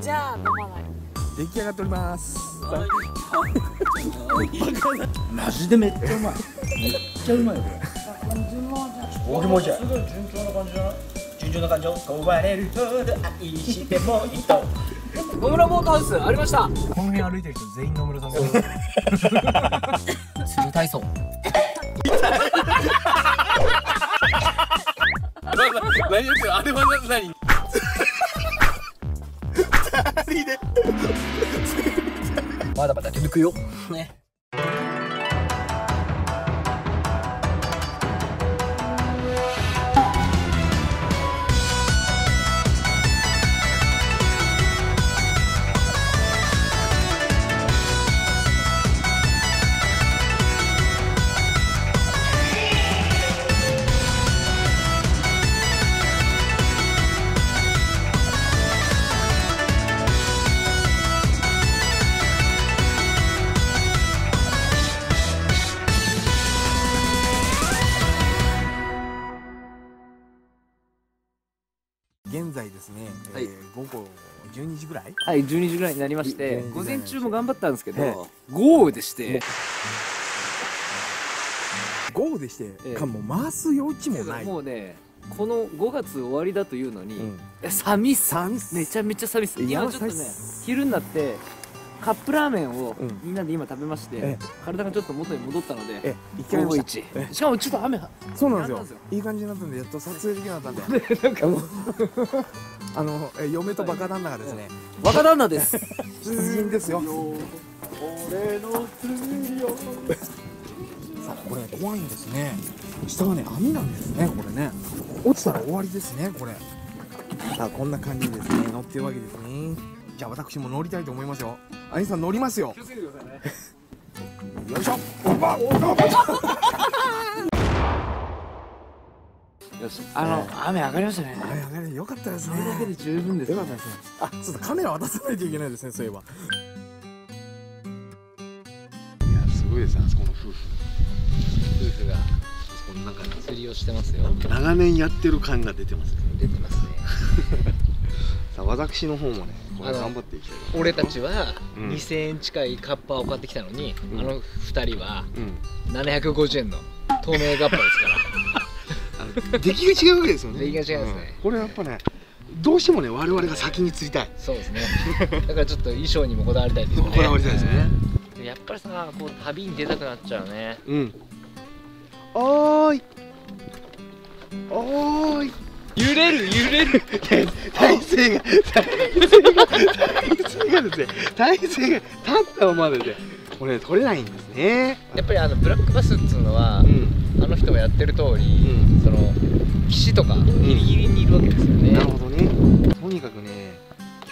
じゃあ飲まない。出来上がっております。マジでめっちゃうまい。めっちゃうまいこれ。俺もじゃあ。すごい順調な感じだな。順調な感じ。壊れるほど愛してもいいと。野村ボートハウスありました。この辺歩いてる人全員野村さん。釣り体操。何やってるあれは何？まだまだ手抜くよね。現在ですね、午後12時ぐらい、はい、12時ぐらいになりまして、午前中も頑張ったんですけど豪雨でして、豪雨でしてかも回す余地もない。もうね、この5月終わりだというのに寂しさ、めちゃめちゃ寂しさ。いやちょっとね、昼になってカップラーメンをみんなで今食べまして、体がちょっと元に戻ったので551。しかもちょっと雨、そうなんですよ、いい感じになったんでやっと撮影できなかったんで、嫁とバカ旦那がですね、バカ旦那です、出陣ですよ。俺の釣りよ。さあこれ怖いんですね、下はね網なんですね、これね落ちたら終わりですねこれ。さあこんな感じですね、乗ってるわけですね。じゃあ私も乗りたいと思いますよ。アニさん乗りますよ。気をつけてくださいね。よいしょ。よし、雨上がりましたね。雨上がり、よかったですね。それだけで十分ですね。よかったですね。あ、ちょっとカメラ渡さないといけないですね、そういえば。いや、すごいですね、あそこの夫婦。夫婦がこの中で釣りをしてますよ。長年やってる感が出てますね。出てますね。さあ、私の方もね。俺たちは 2,000 円近いカッパを買ってきたのに、あの2人は750円の透明カッパですから、出来が違うわけですよね。出来が違いますね。これやっぱね、どうしてもね我々が先に釣りたい。そうですね。だからちょっと衣装にもこだわりたいですね。こだわりたいですね。やっぱりさ、こう旅に出たくなっちゃうね。おーいおーい、揺れる揺れる。体勢がですね、体勢が立ったままででこれ取れないんですね。やっぱりブラックバスっつうのは、あの人がやってる通り、その岸とかギリギリにいるわけですよね。なるほどね。とにかくね、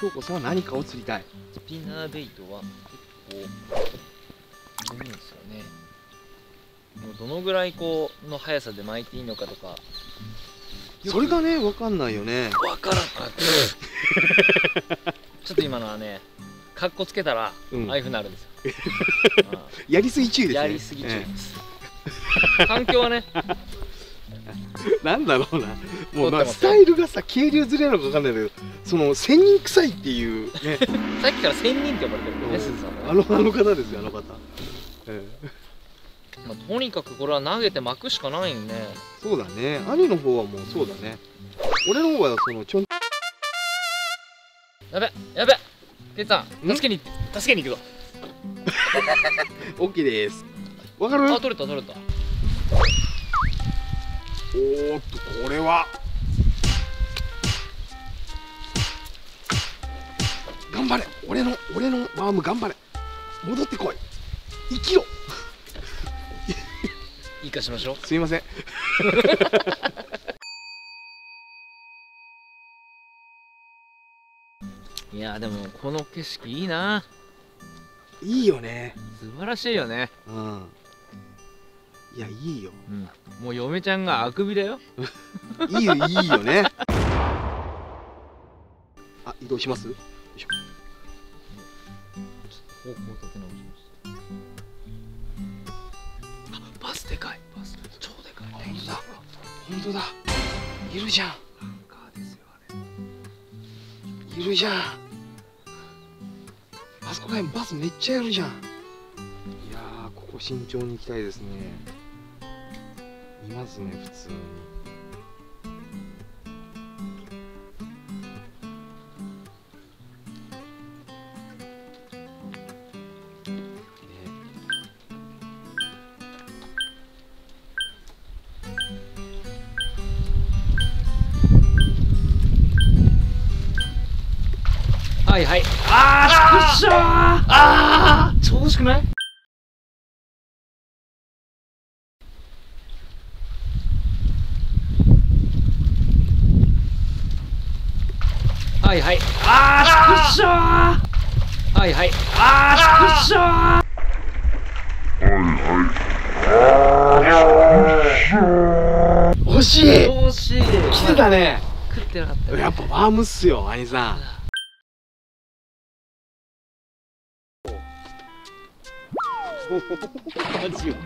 今日こそは何かを釣りたい。スピナーベイトは結構重いんですよね。どのぐらいこうの速さで巻いていいのかとか。それがね、わかんないよね。わからんかった。ちょっと今のはね、カッコつけたら、ああいうふうになるんですよ。やりすぎ注意ですね。やりすぎ注意です。環境はね。なんだろうな。もうまあスタイルがさ、渓流ずれなのかわかんないけど、その仙人臭いっていうね。さっきから仙人って呼ばれてるんですね、すずさん。あの方ですよ、あの方。まあ、とにかくこれは投げて巻くしかないよね。そうだね。兄の方はもうそうだね。俺の方はそのちょん。やべやべ。てっさん、助けに行くぞ。オッケーです。わかる？あ、取れた。おーっと、これは。頑張れ。俺のワーム頑張れ。戻ってこい。生きろ。いいかしましょう。すいません。いやでもこの景色いいな。いいよね。素晴らしいよね。うん。いやいいよ。うん。もう嫁ちゃんがあくびだよ。いいよね。あ、移動します？よいしょ。方向立て直します。でかいバス、超でかい。本当だ。いるじゃん。いるじゃん。あそこら辺バスめっちゃやるじゃん。いやー、ここ慎重に行きたいですね。いますね、普通に。はいはい、あー、ちょうどしくない？はいはい、あー、ちくしょー、はいはい、あー、ちくしょー、はいはい、惜しい惜しい、来てたね。食ってなかったね。やっぱワームっすよ、兄さん。マジうま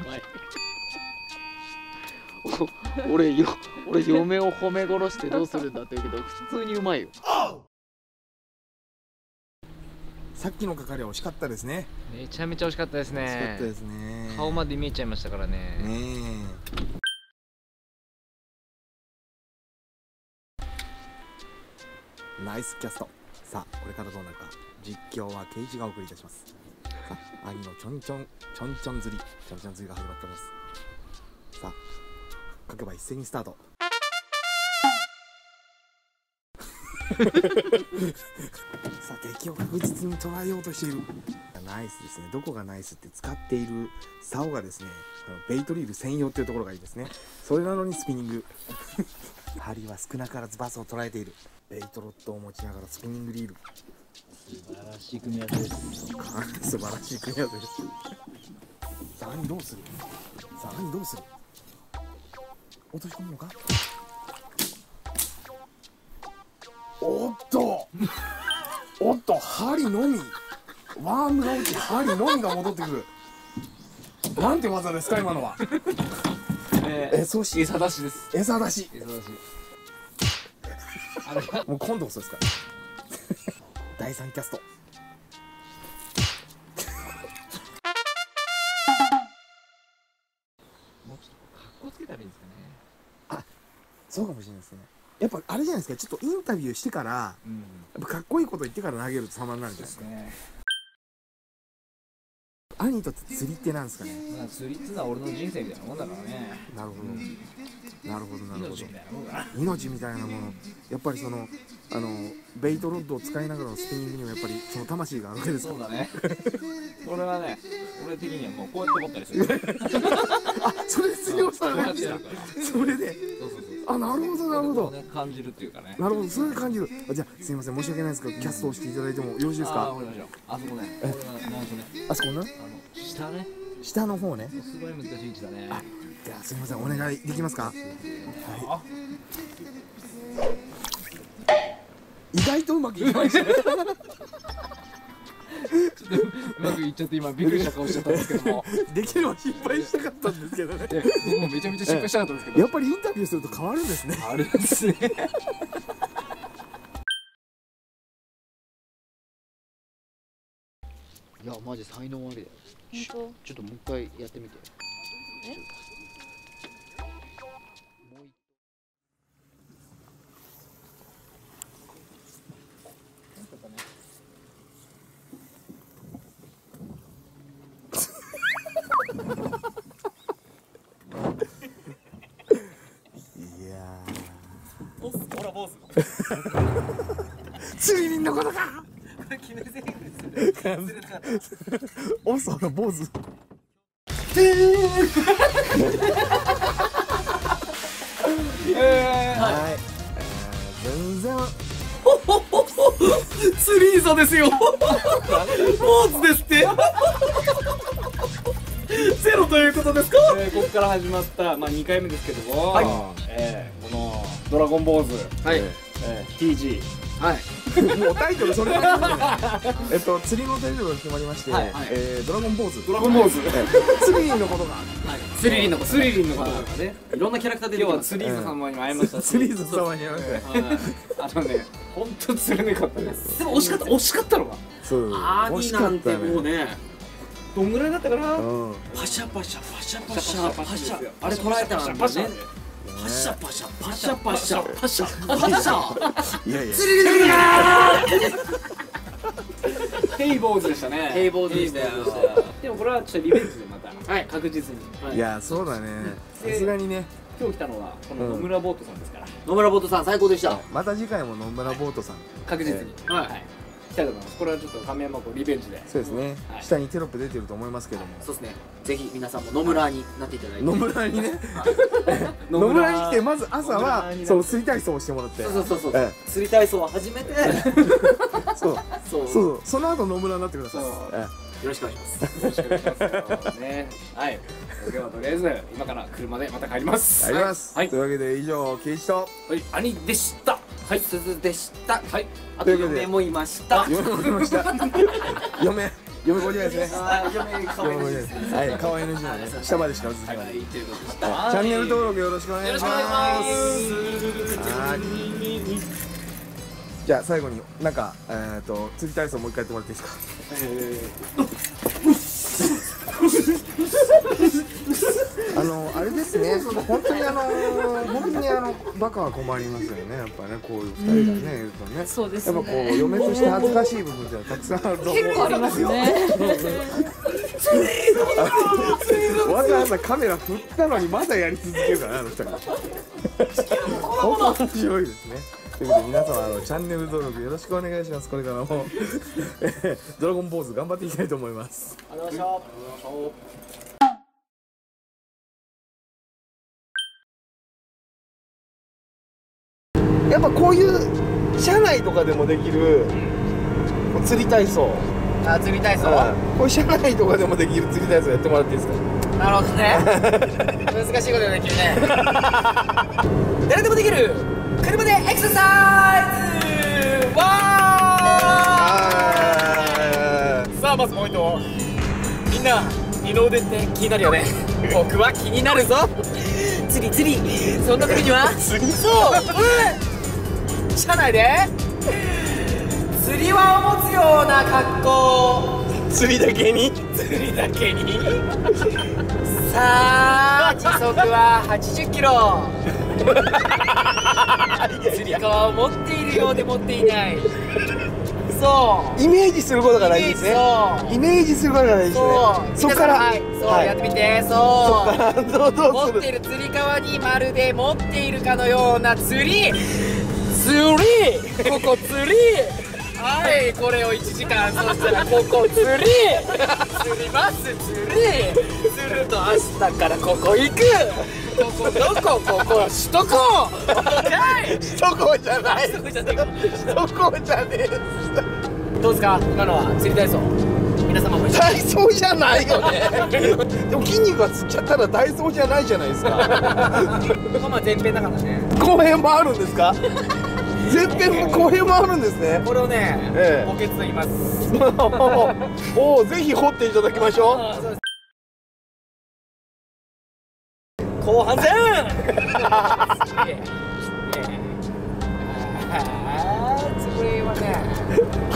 い。俺嫁を褒め殺してどうするんだって言うけど、普通にうまいよ。さっきの係は惜しかったですね。めちゃめちゃ惜しかったですね。惜しかったですね。顔まで見えちゃいましたからね。ねえ。ナイスキャスト。さあ、これからどうなるか。実況はケイジがお送りいたします。兄のちょんちょん釣りが始まってます。さあ、各馬一斉にスタート。さあ、敵を確実に捉えようとしている。ナイスですね。どこがナイスって、使っている竿がですね、ベイトリール専用っていうところがいいですね。それなのにスピニング。針は少なからずバスを捉えている。ベイトロッドを持ちながらスピニングリール、素晴らしい組み合わせです。素晴らしい組み合わせです。さあ、兄どうする？さあ、兄どうする？落とし込むのか？おっとおっと、針のみ、ワームが落ち、針のみが戻ってくる。なんて技ですか、今のは。餌出しです。餌出し、もう今度こそですか。第3キャスト。もうちょっと格好つけたらいいんですかね。あ、そうかもしれないですね。やっぱあれじゃないですか、ちょっとインタビューしてから、うん、やっぱかっこいいこと言ってから投げると様になるんじゃないですか。兄にとって釣りってなんですかね。まあ、釣りってのは俺の人生みたいなもんだからね。なるほど、うん、なるほどなるほど。命みたいなもの。やっぱりそのベイトロッドを使いながらのスピニングにはやっぱりその魂があるわけですから。そうだね。これはね、俺的にはもうこうやって持ったりする。あ、それ釣りをされました。それで。あ、なるほどなるほど。感じるっていうかね。なるほど、それ感じる。じゃあすいません、申し訳ないですけどキャストをしていただいてもよろしいですか。あそこね。あそこね。下ね。下の方ね。すごい難しい位置だね。じゃあすいません、お願いできますか。意外とうまくいきましたね。ちょっとうまくいっちゃって、今びっくりした顔しちゃったんですけども。できれば失敗したかったんですけどね。僕もめちゃめちゃ失敗したかったんですけど。やっぱりインタビューすると変わるんですね。変わるんですね。いや、マジ才能ありだよ。ちょっともう一回やってみて。釣り人のことか。これ決めゼリフですよ。オスの坊主。はい。全然。釣り人ですよ。坊主ですって。ゼロということですか。ここから始まった2回目ですけども、このドラゴン坊主。はい。TG、はい、もうタイトルそれだけですね。釣りのタイトルが決まりまして、ドラゴン坊主、ドラゴン坊主、釣り人のことが、釣り人のこと、釣り人のことがね、いろんなキャラクターで今日は釣り人様にも会えましたし、釣り人様に会えました。あのね、本当釣れなかったです。でも惜しかった、惜しかったのか。アーニなんてもうね、どんぐらいだったかな、パシャパシャパシャパシャパシャ、あれ捉えたんだよね。パシャパシャパシャパシャパシャパシャ、いやいや釣りにヘイボーズでしたね。ヘイボーズでしたよ。でもこれはちょっとリベンジでまた、はい、確実に。いやそうだね、さすがにね。今日来たのはこの野村ボートさんですから、野村ボートさん最高でした。また次回も野村ボートさん確実に来たいと思います。これはちょっと亀山リベンジで。そうですね、下にテロップ出てると思いますけども、そうですね、ぜひ皆さんも野村になっていただいて、野村にね、野村に来てまず朝はそう釣り体操をしてもらって、そうそうそう、釣り体操を始めて、そうそうそう、その後野村になってください。よろしくお願いします。よろしくお願いします。ね、はい。ではとりあえず今から車でまた帰ります。帰ります。はい。というわけで以上ケイチと兄でした。はい。鈴でした。はい。あと嫁もいました。嫁もいました。嫁50ですね。嫁です。はい。可愛いの字なので下までしか映ってない。はい。ということでした。チャンネル登録よろしくお願いします。はい。じゃあ最後になんか釣り体操もう一回やってもらっていいですか？あれですね、本当に本当にバカは困りますよね。やっぱね、こういう二人がねいるとね、やっぱこう嫁として恥ずかしい部分ってたくさんあると思う。結構ありますよね。わざわざカメラ振ったのにまだやり続けるからね、あの二人。本当に面白いですね。ということで皆様チャンネル登録よろしくお願いします。これからもドラゴンポーズ頑張っていきたいと思います。ありがとうございました。やっぱこういう車内とかでもできる釣り体操。あ、釣り体操。こういう車内とかでもできる釣り体操やってもらっていいですか？なるほどね。難しいことができるね。誰でもできる車でエクササイズ。わー。さあまずポイント。みんな二の腕って気になるよね。僕は気になるぞ。釣り釣り。そんな時には。釣りそう。うん。車内で釣り輪を持つような格好。釣りだけに釣りだけにさあ時速は80キロ、釣り革を持っているようで持っていない、そうイメージすることが大事ですね。イメージすることが大事ですね。そっからはい、そうやってみて、そう持っている釣り革にまるで持っているかのような釣りここ釣り、はい、これを1時間、そしたらここ釣り釣ります、釣りすると明日からここ行く、ここどこ、ここ首都高、首都高じゃない、首都高じゃねえ。どうですか今のは釣り体操、皆様も体操じゃないよね。でも筋肉がつっちゃったら体操じゃないじゃないですか。まあ前編だからね、後編もあるんですか？前編も後編もあるんですね。これをね、補欠と言います。おお、ぜひ掘っていただきましょう。後半戦。それはね、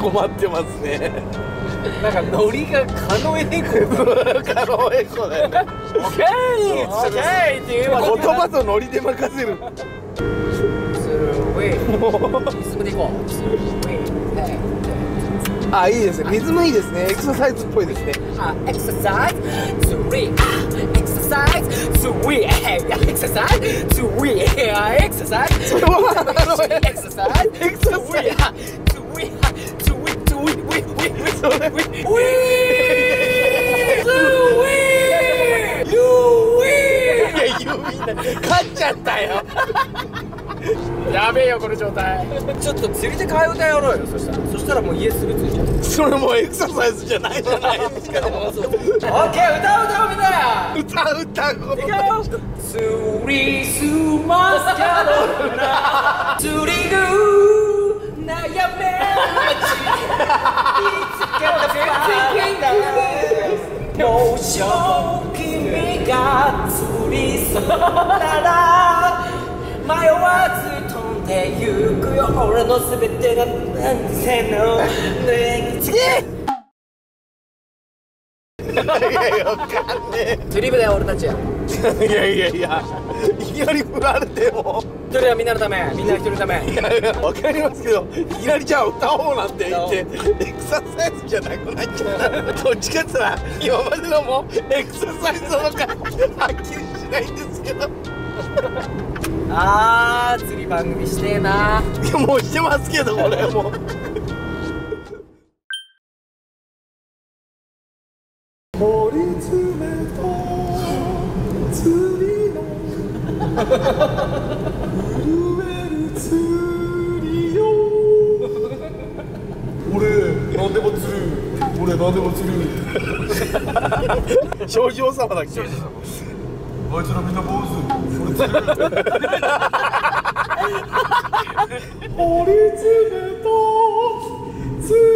困ってますね。なんかノリがカノエコ。カノエコだよね。オッケー、オッケーって言えば言葉とノリで任せる。リズムでいこう。あ、いいですね。リズムいいですね。エクササイズっぽいですね。エクササイズ3、エクササイズ3、エクササイズ3、エクササイズ3、エクササイズ3、エクササイズ3、勝っちゃったよ。やべえよこの状態。ちょっと釣りで替え歌やろうよ。そしたらもう家すぐ着いちゃう。それもうエクササイズじゃないじゃないですか。オッケー、歌うみんな。行くよ。釣りすますかどんな釣り具悩め待ち、いつか全然元気だ。もし君が釣りそうなら迷わず飛んでゆくよ、俺のすべてがなんせのぬえ次いやいや、わかんねえ。釣り部だよ、俺たち。いやいやいや、いきなり振られても。一人はみんなのため、みんな一人のため。いやいや、わかりますけど、いきなりじゃあ歌おうなんて言って、エクササイズじゃなくなっちゃう。どっちかってさ、今までのもエクササイズなのか、はっきりしないんですけど。あー、釣り番組してえな。いや、もうしてますけど、俺もう。正治王様だっけ。あいつらみんな坊主。それ釣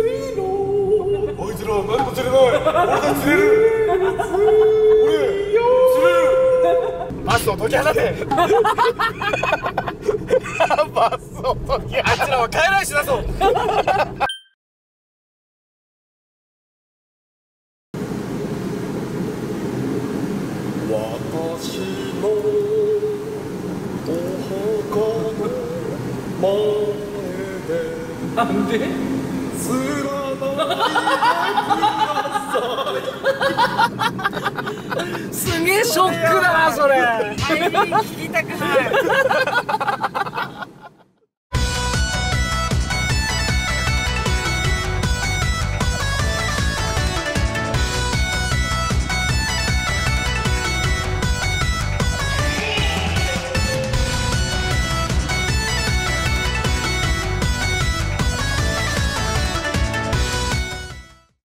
る。掘り詰めた釣りの。あいつら何も釣れない。俺が釣れる。俺釣れる。バスを解き放て。バスを解き放て。あいつらは帰らしだぞ。なんで？つらなすげえショックだなそれ。聞きたくない。